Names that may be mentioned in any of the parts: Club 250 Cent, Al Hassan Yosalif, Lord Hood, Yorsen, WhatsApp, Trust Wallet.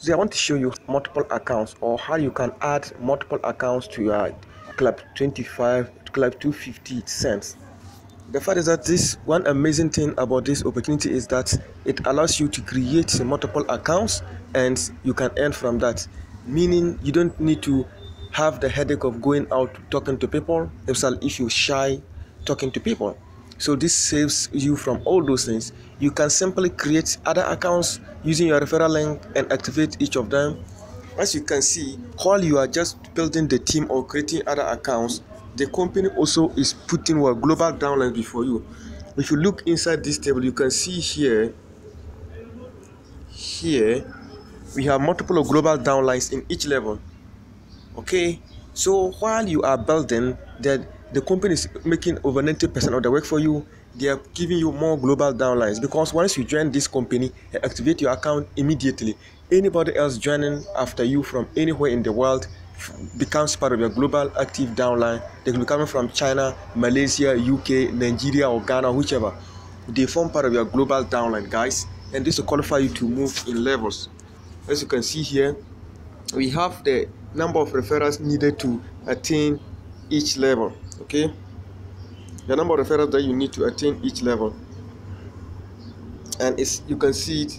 So I want to show you multiple accounts, or how you can add multiple accounts to your Club 250 Cent. The fact is that this one amazing thing about this opportunity is that it allows you to create multiple accounts and you can earn from that, meaning you don't need to have the headache of going out talking to people, especially if you're shy talking to people. So this saves you from all those things. You can simply create other accounts using your referral link and activate each of them. As you can see, while you are just building the team or creating other accounts, the company also is putting a global downline before you. If you look inside this table, you can see here we have multiple global downlines in each level. Okay, so while you are building that, the company is making over 90% of the work for you. They are giving you more global downlines, because once you join this company and activate your account immediately, anybody else joining after you from anywhere in the world becomes part of your global active downline. They will be coming from China, Malaysia, UK, Nigeria, or Ghana, whichever. They form part of your global downline, guys, and this will qualify you to move in levels. As you can see here, we have the number of referrals needed to attain each level. Okay, the number of referrals that you need to attain each level, and you can see it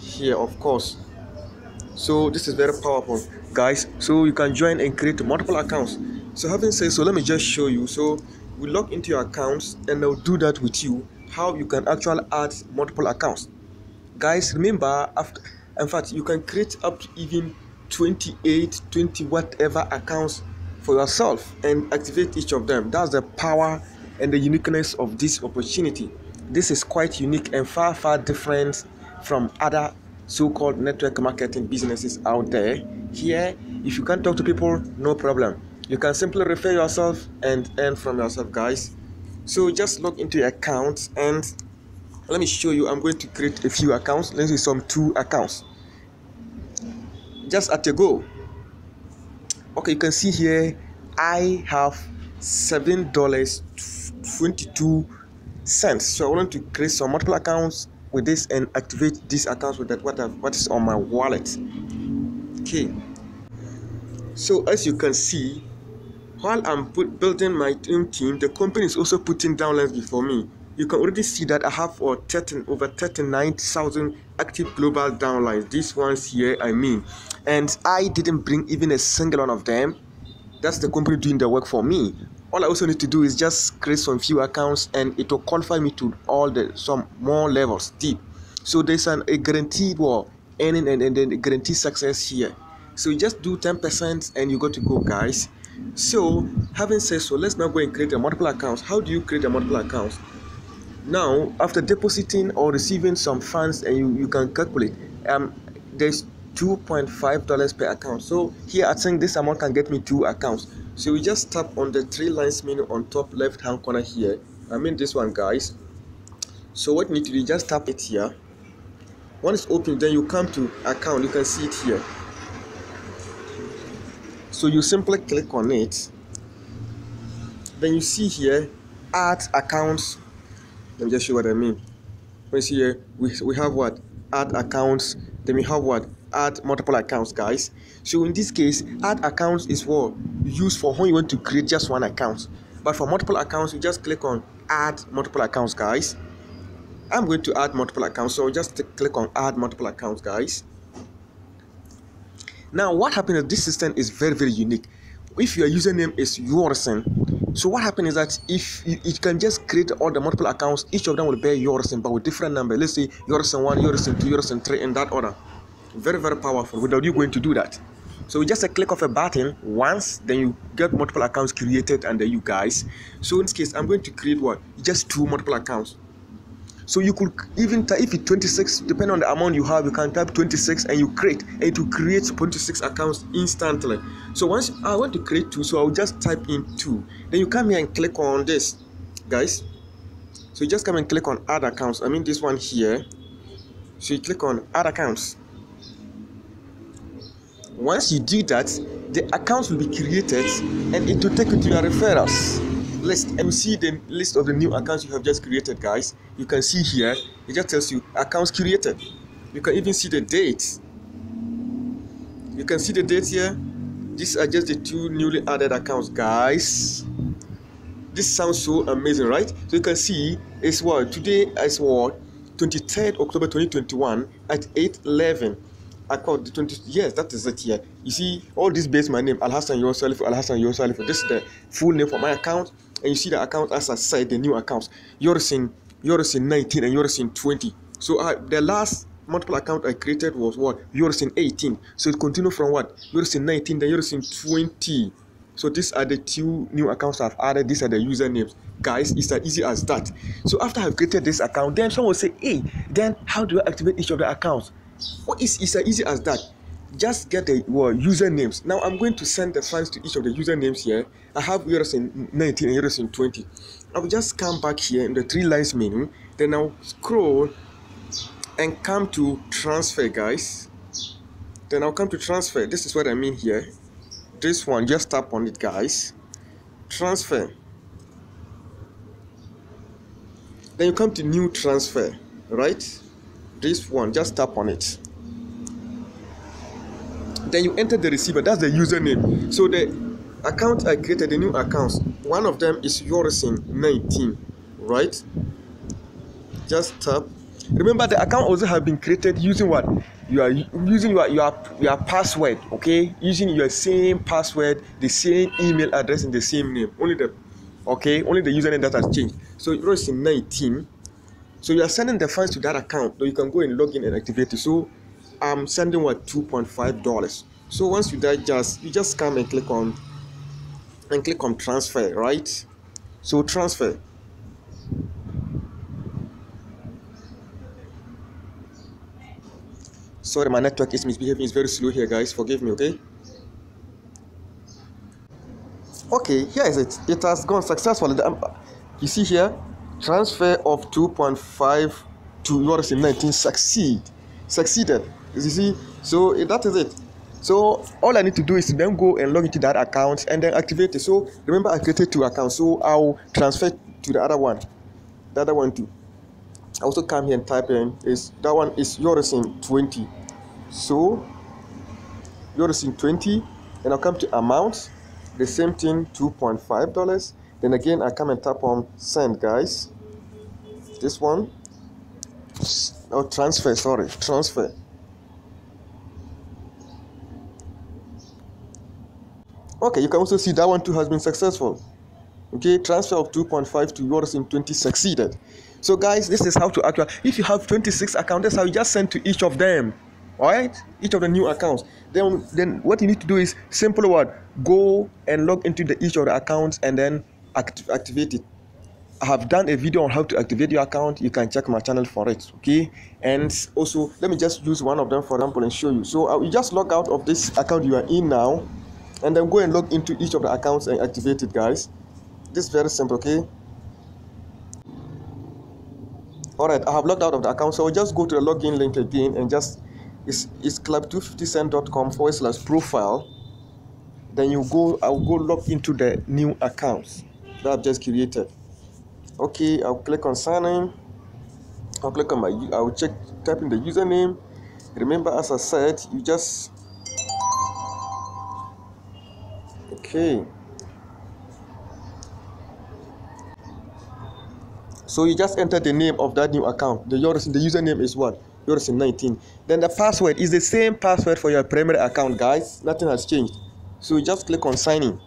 here, of course. So this is very powerful, guys. So you can join and create multiple accounts. So having said so, let me just show you. So we log into your accounts, and I'll do that with you how you can actually add multiple accounts, guys. Remember, in fact you can create up to even 28, 20, whatever accounts for yourself and activate each of them. That's the power and the uniqueness of this opportunity. This is quite unique and far different from other so-called network marketing businesses out there. Here, if you can't talk to people, no problem. You can simply refer yourself and earn from yourself, guys. So just log into your account, and let me show you. I'm going to create a few accounts. Let's do some 2 accounts. Just at a go. Okay, you can see here I have $7.22. So I want to create some multiple accounts with this and activate these accounts with that what is on my wallet. Okay, so as you can see, while I'm building my own team, the company is also putting downlines before me. You can already see that I have over 39,000 active global downlines. These ones here, I mean, and I didn't bring even a single one of them. That's the company doing the work for me. All I also need to do is just create some few accounts, and it will qualify me to some more levels deep. So there's a guaranteed earning and then a guaranteed success here. So you just do 10% and you got to go, guys. So having said so, let's now go and create a multiple accounts. How do you create a multiple accounts? Now, after depositing or receiving some funds, and you can calculate, there's $2.5 per account. So here I think this amount can get me 2 accounts. So we just tap on the 3 lines menu on top left hand corner here. I mean this one, guys. So what you need to do, just tap it here. Once it's open, then you come to account. You can see it here. So you simply click on it. Then you see here, add accounts. Let me just show you what I mean. When you see here, we have what? Add accounts. Then we have what? Add multiple accounts, guys. So in this case, add accounts is what you use for when you want to create just one account. But for multiple accounts, you just click on add multiple accounts, guys. I'm going to add multiple accounts, so just click on add multiple accounts, guys. Now what happened is this system is very unique. If your username is Yorsen, so what happens is that if it can just create all the multiple accounts, each of them will bear Yorsen, but with different numbers. Let's say Yorsen 1, Yorsen 2, Yorsen 3, in that order. Very powerful without you going to do that. So just a click of a button once, then you get multiple accounts created under you, guys. So in this case, I'm going to create what? Just 2 multiple accounts. So you could even type, if it's 26, depending on the amount you have, you can type 26 and you create, and it will create 26 accounts instantly. So once I want to create 2, so I'll just type in 2. Then you come here and click on this, guys. So you just come and click on add accounts. I mean this one here. So you click on add accounts. Once you do that, the accounts will be created, and it will take you to your referrals list, and you see the list of the new accounts you have just created, guys. You can see here, it just tells you accounts created. You can even see the dates. You can see the dates here. These are just the two newly added accounts, guys. This sounds so amazing, right? So you can see it's what today is what 23rd October 2021 at 8:11. Account the 20th, yes, that is it here. You see all this based my name, Al Hassan Yosalif. This is the full name for my account, and you see the account as I said, the new accounts. Yours in 19 and yours in 20. So the last multiple account I created was what? Yours in 18. So it continues from what? Yours in 19, then yours in 20. So these are the two new accounts I've added. These are the usernames. Guys, it's as easy as that. So after I've created this account, then someone will say, hey, then how do I activate each of the accounts? Well, it's as easy as that. Just get the usernames. Now I'm going to send the funds to each of the usernames here. I have euros in 19 and euros in 20. I'll just come back here in the three lines menu. Then I'll scroll and come to transfer, guys. Then I'll come to transfer. This is what I mean here. This one, just tap on it, guys. Transfer. Then you come to new transfer, right? This one, just tap on it. Then you enter the receiver. That's the username. So the account I created, the new accounts, one of them is yours in 19, right? Just tap. Remember, the account also have been created using what you are using your password, okay? Using your same password, the same email address, and the same name. Only the username that has changed. So yours in 19. So you are sending the funds to that account, so you can go and log in and activate it. So I'm sending what $2.5. So once you just come and click on transfer, right? So transfer. Sorry, my network is misbehaving. It's very slow here, guys. Forgive me, okay? Okay, here is it. It has gone successfully. You see here. Transfer of 2.5 to yours in 19 succeeded. You see, so that is it. So all I need to do is then go and log into that account and then activate it. So remember, I created two accounts, so I'll transfer to the other one too. I also come here and type in is that one is yours in 20. So yours in 20, and I'll come to amount, the same thing, $2.5. Then again, I come and tap on send, guys. This one. Oh, transfer, sorry. Transfer. Okay, you can also see that one too has been successful. Okay, transfer of 2.5 to yours in 20 succeeded. So, guys, this is how to actually, if you have 26 accounts, that's how you just send to each of them. Alright, each of the new accounts. Then what you need to do is simple word. Go and log into each of the accounts and then activate it. I have done a video on how to activate your account. You can check my channel for it, okay? And also, let me just use one of them for example and show you. So I will just log out of this account you are in now, and then go and log into each of the accounts and activate it, guys. This is very simple, okay? Alright, I have logged out of the account, so I'll just go to the login link again and just it's club250cent.com/profile. Then I'll go log into the new accounts that I've just created. Okay, I'll click on sign in. I'll click on type in the username. Remember, as I said, you just okay. So you just enter the name of that new account. The username is what? Yours in 19. Then the password is the same password for your primary account, guys. Nothing has changed. So you just click on sign in.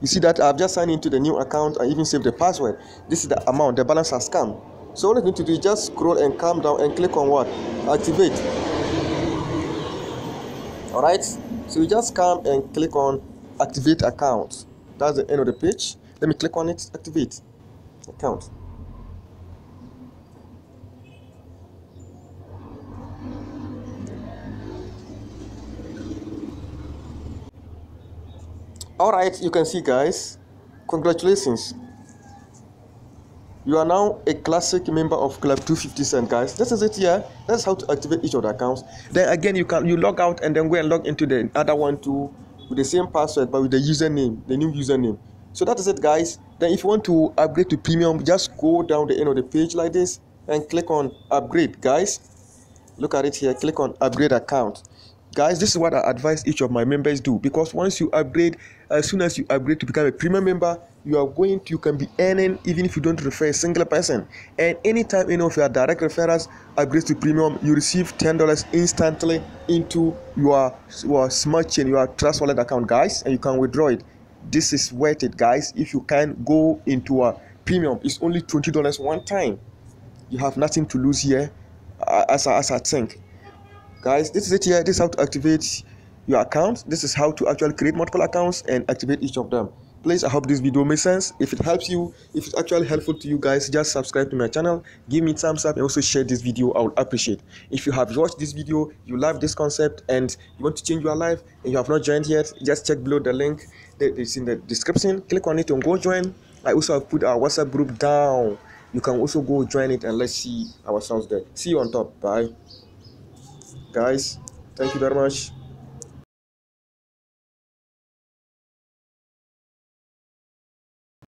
You see that I've just signed into the new account. I even saved the password. This is the amount, the balance has come. So all I need to do is just scroll and come down and click on what? Activate. Alright, so you just come and click on activate account. That's the end of the page. Let me click on it, activate account. Alright, you can see, guys, congratulations. You are now a classic member of Club 250 Cent, guys. This is it here. That's how to activate each of the accounts. Then again, you log out and then go and log into the other one too with the same password but with the username, the new username. So that is it, guys. Then if you want to upgrade to premium, just go down the end of the page like this and click on upgrade, guys. Look at it here, click on upgrade account. Guys, this is what I advise each of my members do, because once you upgrade, as soon as you upgrade to become a premium member, you can be earning even if you don't refer a single person. And anytime any of your direct referrals upgrade to premium, you receive $10 instantly into your smart chain, your Trust Wallet account, guys, and you can withdraw it. This is worth it, guys. If you can go into a premium, it's only $20 one time. You have nothing to lose here, as I think. Guys, this is it here. This is how to activate your account. This is how to actually create multiple accounts and activate each of them. Please, I hope this video makes sense. If it helps you, if it's actually helpful to you guys, just subscribe to my channel, give me thumbs up, and also share this video. I would appreciate. If you have watched this video, you love this concept, and you want to change your life, and you have not joined yet, just check below the link that is in the description. Click on it and go join. I also have put our WhatsApp group down. You can also go join it, and let's see ourselves there. See you on top. Bye. Guys, thank you very much.